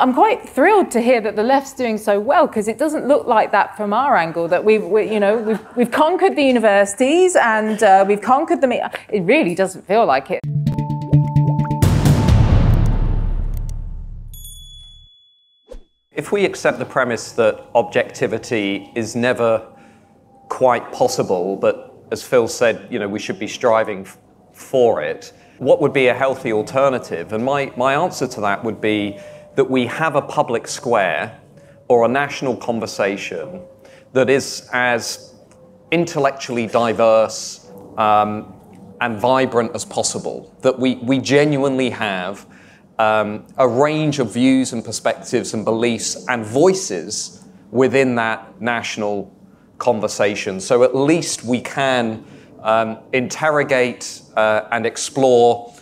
I'm quite thrilled to hear that the left's doing so well, because it doesn't look like that from our angle, that we've conquered the universities and we've conquered them. It really doesn't feel like it. If we accept the premise that objectivity is never quite possible, but as Phil said, you know, we should be striving for it, what would be a healthy alternative? And my answer to that would be that we have a public square or a national conversation that is as intellectually diverse and vibrant as possible, that we genuinely have a range of views and perspectives and beliefs and voices within that national conversation. So at least we can interrogate and explore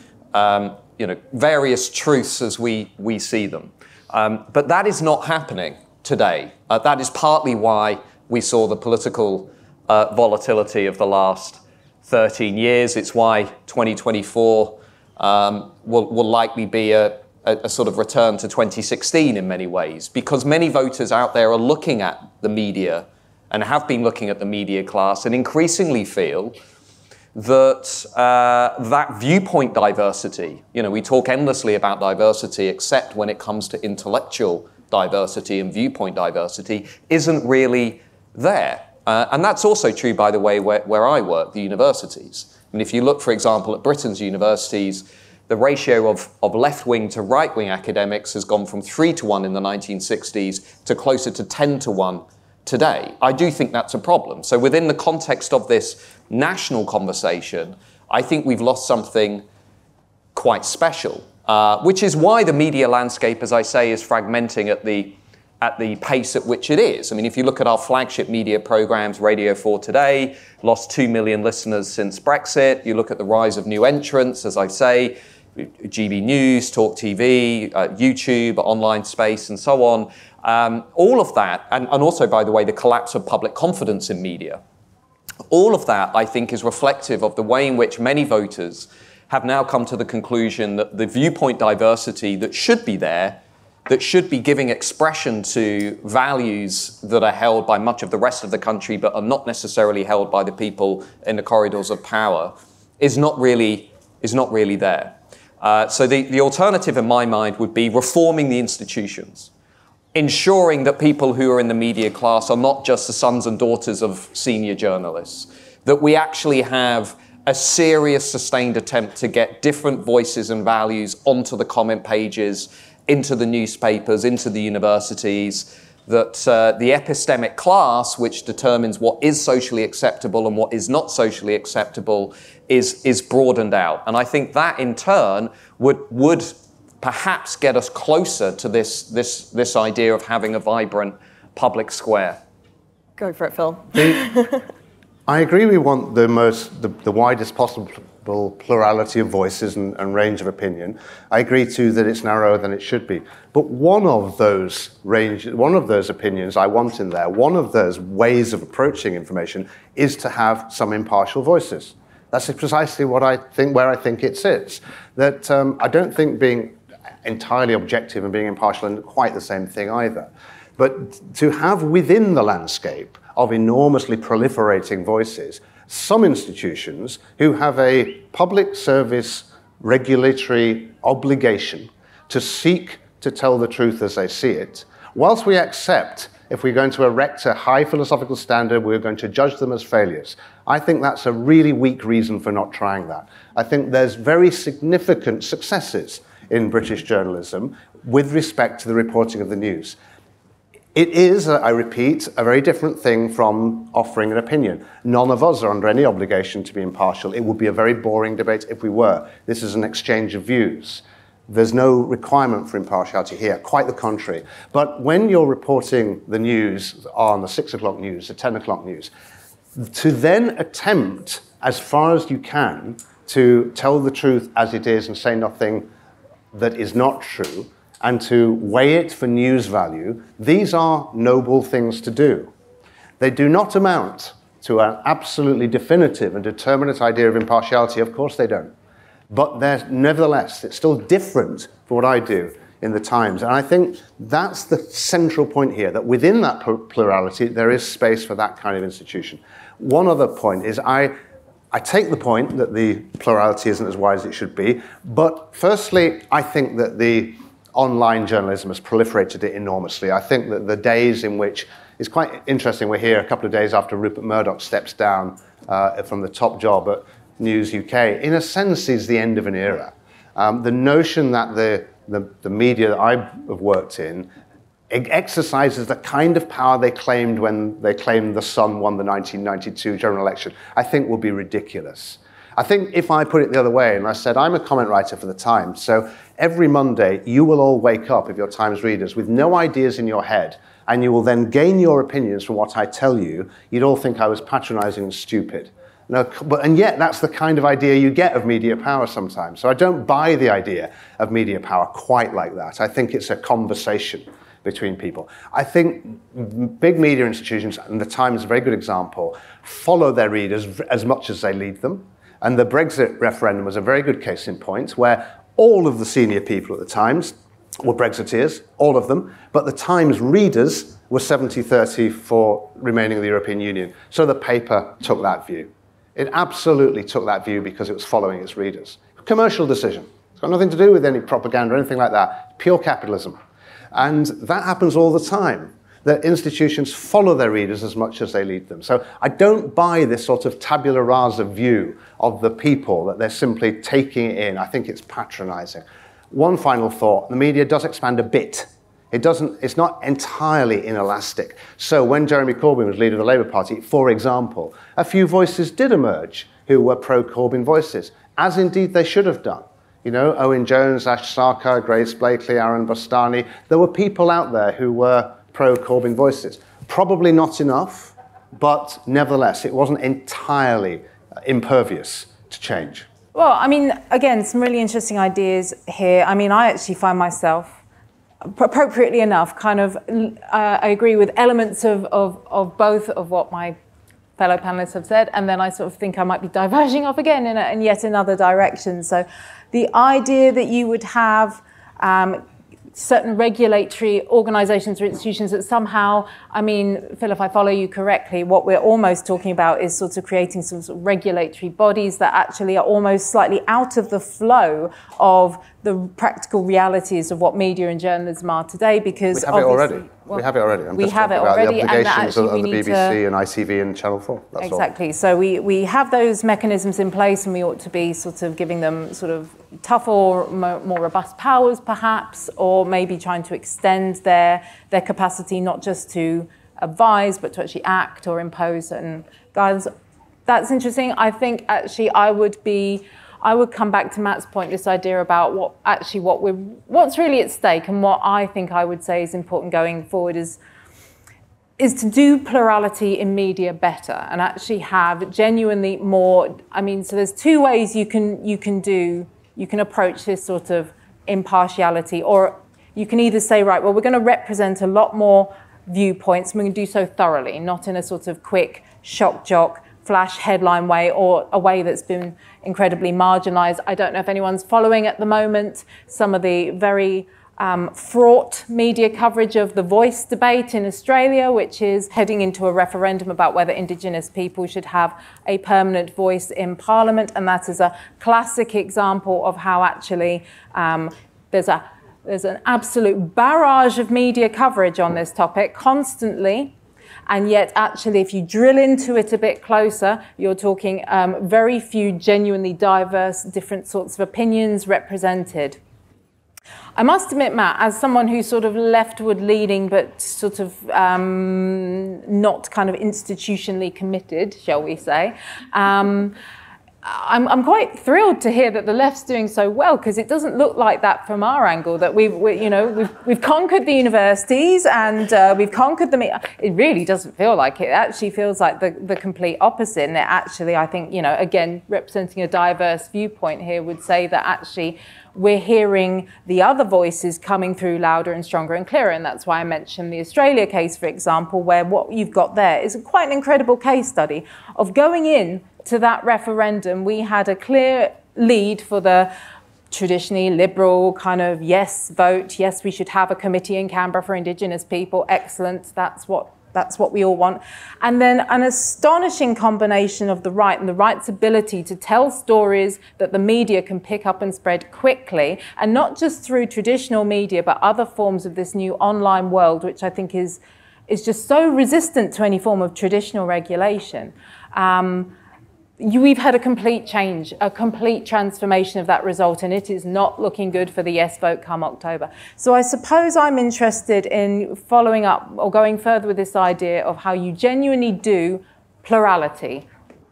various truths as we see them. But that is not happening today. That is partly why we saw the political volatility of the last 13 years. It's why 2024 will likely be a sort of return to 2016 in many ways, because many voters out there are looking at the media and have been looking at the media class and increasingly feel that that viewpoint diversity, you know, we talk endlessly about diversity, except when it comes to intellectual diversity and viewpoint diversity, isn't really there. And that's also true, by the way, where I work, the universities. I mean, if you look, for example, at Britain's universities, the ratio of left-wing to right-wing academics has gone from 3 to 1 in the 1960s to closer to 10 to 1 today. I do think that's a problem. So within the context of this national conversation, I think we've lost something quite special, which is why the media landscape, as I say, is fragmenting at the pace at which it is. I mean, if you look at our flagship media programs, Radio 4 Today, lost 2 million listeners since Brexit. You look at the rise of new entrants, as I say, GB News, Talk TV, YouTube, online space, and so on. All of that, and also, by the way, the collapse of public confidence in media, all of that, I think, is reflective of the way in which many voters have now come to the conclusion that the viewpoint diversity that should be there, that should be giving expression to values that are held by much of the rest of the country but are not necessarily held by the people in the corridors of power, is not really there. So the alternative, in my mind, would be reforming the institutions, ensuring that people who are in the media class are not just the sons and daughters of senior journalists, that we actually have a serious, sustained attempt to get different voices and values onto the comment pages, into the newspapers, into the universities, that the epistemic class, which determines what is socially acceptable and what is not socially acceptable, is broadened out. And I think that, in turn, would perhaps get us closer to this idea of having a vibrant public square. Go for it, Phil. I agree we want the widest possible plurality of voices and range of opinion. I agree too that it's narrower than it should be. But one of those opinions I want in there, one of those ways of approaching information is to have some impartial voices. That's precisely what I think, where I think it sits. That I don't think being entirely objective and being impartial and quite the same thing either. But to have within the landscape of enormously proliferating voices, some institutions who have a public service regulatory obligation to seek to tell the truth as they see it, whilst we accept if we're going to erect a high philosophical standard, we're going to judge them as failures. I think that's a really weak reason for not trying that. I think there's very significant successes in British journalism with respect to the reporting of the news. It is, I repeat, a very different thing from offering an opinion. None of us are under any obligation to be impartial. It would be a very boring debate if we were. This is an exchange of views. There's no requirement for impartiality here, quite the contrary. But when you're reporting the news on the 6 o'clock news, the 10 o'clock news, to then attempt, as far as you can, to tell the truth as it is and say nothing that is not true, and to weigh it for news value, these are noble things to do. They do not amount to an absolutely definitive and determinate idea of impartiality, of course they don't. But nevertheless, it's still different from what I do in The Times. And I think that's the central point here, that within that plurality, there is space for that kind of institution. One other point is I take the point that the plurality isn't as wide as it should be, but firstly, I think that the online journalism has proliferated it enormously. I think that the days in which, it's quite interesting, we're here a couple of days after Rupert Murdoch steps down from the top job at News UK, in a sense is the end of an era. The notion that the media that I have worked in exercises the kind of power they claimed when they claimed The Sun won the 1992 general election, I think will be ridiculous. I think if I put it the other way and I said, I'm a comment writer for The Times, so every Monday you will all wake up, if you're Times readers, with no ideas in your head, and you will then gain your opinions from what I tell you, you'd all think I was patronizing and stupid. No, but, and yet that's the kind of idea you get of media power sometimes. So I don't buy the idea of media power quite like that. I think it's a conversation between people. I think big media institutions, and The Times is a very good example, follow their readers as much as they lead them. And the Brexit referendum was a very good case in point, where all of the senior people at The Times were Brexiteers, all of them, but The Times readers were 70-30 for remaining in the European Union. So the paper took that view. It absolutely took that view because it was following its readers. Commercial decision. It's got nothing to do with any propaganda or anything like that. Pure capitalism. And that happens all the time, that institutions follow their readers as much as they lead them. So I don't buy this sort of tabula rasa view of the people, that they're simply taking it in. I think it's patronizing. One final thought, the media does expand a bit. It's not entirely inelastic. So when Jeremy Corbyn was leader of the Labour Party, for example, a few voices did emerge who were pro-Corbyn voices, as indeed they should have done. You know, Owen Jones, Ash Sarkar, Grace Blakely, Aaron Bastani. There were people out there who were pro-Corbyn voices. Probably not enough, but nevertheless, it wasn't entirely impervious to change. Well, I mean, again, some really interesting ideas here. I mean, I actually find myself, appropriately enough, kind of, I agree with elements of both of what my fellow panelists have said, and then I sort of think I might be diverging off again in yet another direction. So the idea that you would have certain regulatory organisations or institutions that somehow, I mean, Phil, if I follow you correctly, what we're almost talking about is sort of creating some sort of regulatory bodies that actually are almost slightly out of the flow of the practical realities of what media and journalism are today, because we have it already. I'm just talking about the obligations of the BBC and ITV and Channel 4. That's exactly. All. So we have those mechanisms in place, and we ought to be sort of giving them sort of tougher, more robust powers, perhaps, or maybe trying to extend their capacity not just to advise but to actually act or impose certain guidance. That's interesting. I think actually I would come back to Matt's point, this idea about what's really at stake, and what I think I would say is important going forward is to do plurality in media better, and actually have genuinely more. I mean, so there's two ways you can approach this sort of impartiality, or you can either say, right, well, we're going to represent a lot more viewpoints, and we're going to do so thoroughly, not in a sort of quick shock jock, flash headline way, or a way that's been incredibly marginalized. I don't know if anyone's following at the moment some of the very fraught media coverage of the Voice debate in Australia, which is heading into a referendum about whether Indigenous people should have a permanent voice in Parliament. And that is a classic example of how actually there's an absolute barrage of media coverage on this topic constantly. And yet, actually, if you drill into it a bit closer, you're talking very few genuinely diverse, different sorts of opinions represented. I must admit, Matt, as someone who's sort of leftward leaning, but sort of not kind of institutionally committed, shall we say, I'm quite thrilled to hear that the left's doing so well, because it doesn't look like that from our angle, that we've conquered the universities and we've conquered them. It really doesn't feel like it. It actually feels like the complete opposite. And it actually, I think, you know, again, representing a diverse viewpoint here would say that actually we're hearing the other voices coming through louder and stronger and clearer. And that's why I mentioned the Australia case, for example, where what you've got there is quite an incredible case study of going in to that referendum. We had a clear lead for the traditionally liberal kind of yes vote, yes, we should have a committee in Canberra for Indigenous people, excellent, that's what we all want. And then an astonishing combination of the right and the right's ability to tell stories that the media can pick up and spread quickly, and not just through traditional media, but other forms of this new online world, which I think is just so resistant to any form of traditional regulation. We've had a complete change, a complete transformation of that result, and it is not looking good for the yes vote come October. So I suppose I'm interested in following up or going further with this idea of how you genuinely do plurality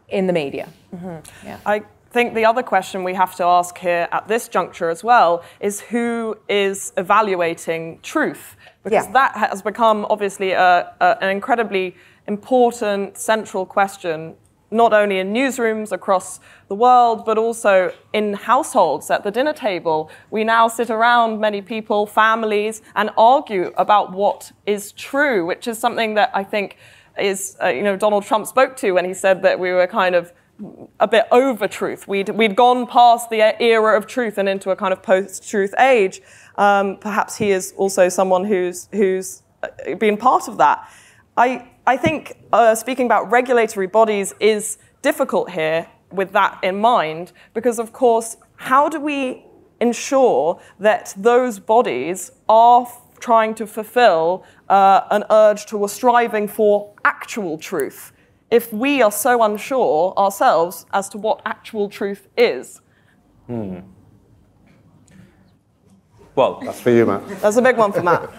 in the media. Mm-hmm. Yeah. I think the other question we have to ask here at this juncture as well is who is evaluating truth? Because yeah. that has become obviously an incredibly important central question, not only in newsrooms across the world, but also in households at the dinner table. We now sit around, many people, families, and argue about what is true, which is something that I think is, you know, Donald Trump spoke to when he said that we were kind of a bit over truth. We'd gone past the era of truth and into a kind of post-truth age. Perhaps he is also someone who's been part of that. I think speaking about regulatory bodies is difficult here with that in mind, because, of course, how do we ensure that those bodies are trying to fulfill an urge towards striving for actual truth if we are so unsure ourselves as to what actual truth is? Hmm. Well, that's for you, Matt. That's a big one for Matt.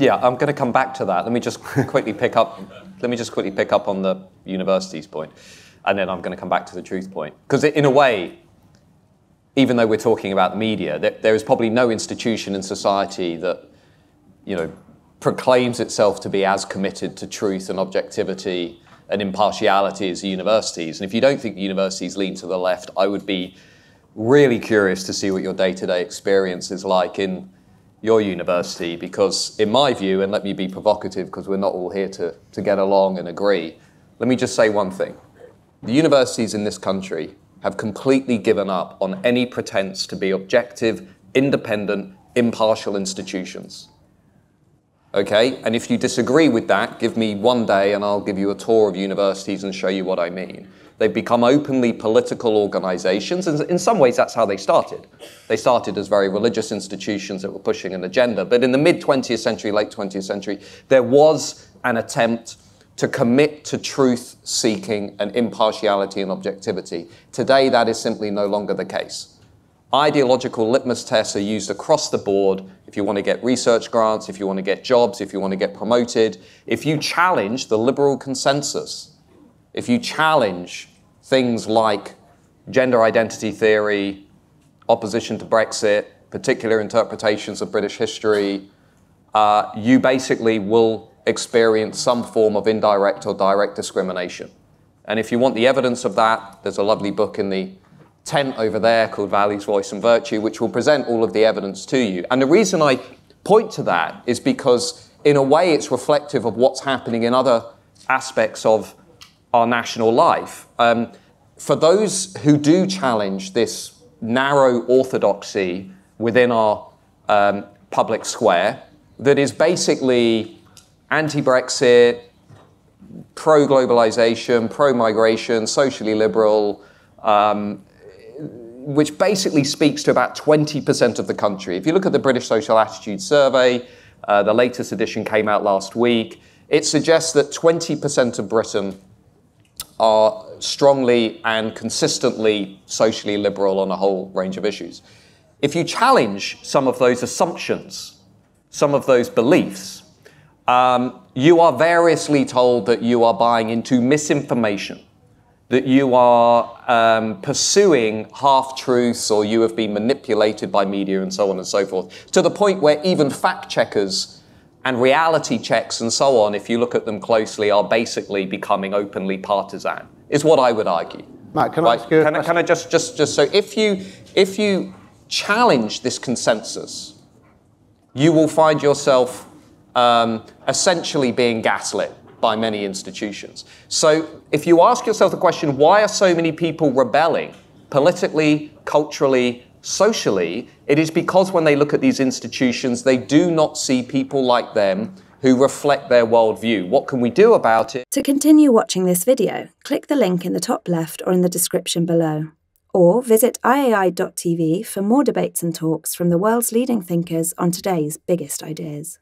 Yeah, I'm going to come back to that. Let me just quickly pick up on the universities point, and then I'm going to come back to the truth point. Because in a way, even though we're talking about the media, there is probably no institution in society that, you know, proclaims itself to be as committed to truth and objectivity and impartiality as the universities. And if you don't think the universities lean to the left, I would be really curious to see what your day-to-day experience is like in your university, because in my view, and let me be provocative because we're not all here to get along and agree, let me just say one thing. The universities in this country have completely given up on any pretense to be objective, independent, impartial institutions. Okay? And if you disagree with that, give me one day and I'll give you a tour of universities and show you what I mean. They've become openly political organizations, and in some ways that's how they started. They started as very religious institutions that were pushing an agenda, but in the mid-20th century, late 20th century, there was an attempt to commit to truth-seeking and impartiality and objectivity. Today, that is simply no longer the case. Ideological litmus tests are used across the board if you want to get research grants, if you want to get jobs, if you want to get promoted. If you challenge the liberal consensus, if you challenge things like gender identity theory, opposition to Brexit, particular interpretations of British history, you basically will experience some form of indirect or direct discrimination. And if you want the evidence of that, there's a lovely book in the tent over there called Values, Voice and Virtue, which will present all of the evidence to you. And the reason I point to that is because, in a way, it's reflective of what's happening in other aspects of our national life. For those who do challenge this narrow orthodoxy within our public square that is basically anti-Brexit, pro-globalisation, pro-migration, socially liberal, which basically speaks to about 20% of the country. If you look at the British Social Attitudes Survey, the latest edition came out last week, it suggests that 20% of Britain are strongly and consistently socially liberal on a whole range of issues. If you challenge some of those assumptions, some of those beliefs, you are variously told that you are buying into misinformation, that you are pursuing half-truths, or you have been manipulated by media and so on and so forth, to the point where even fact-checkers and reality checks and so on, if you look at them closely, are basically becoming openly partisan, is what I would argue. Matt, can I ask you a question? Can I just so if you challenge this consensus, you will find yourself essentially being gaslit by many institutions. So if you ask yourself the question, why are so many people rebelling politically, culturally, socially, it is because when they look at these institutions, they do not see people like them who reflect their worldview. What can we do about it? To continue watching this video, click the link in the top left or in the description below. Or visit iai.tv for more debates and talks from the world's leading thinkers on today's biggest ideas.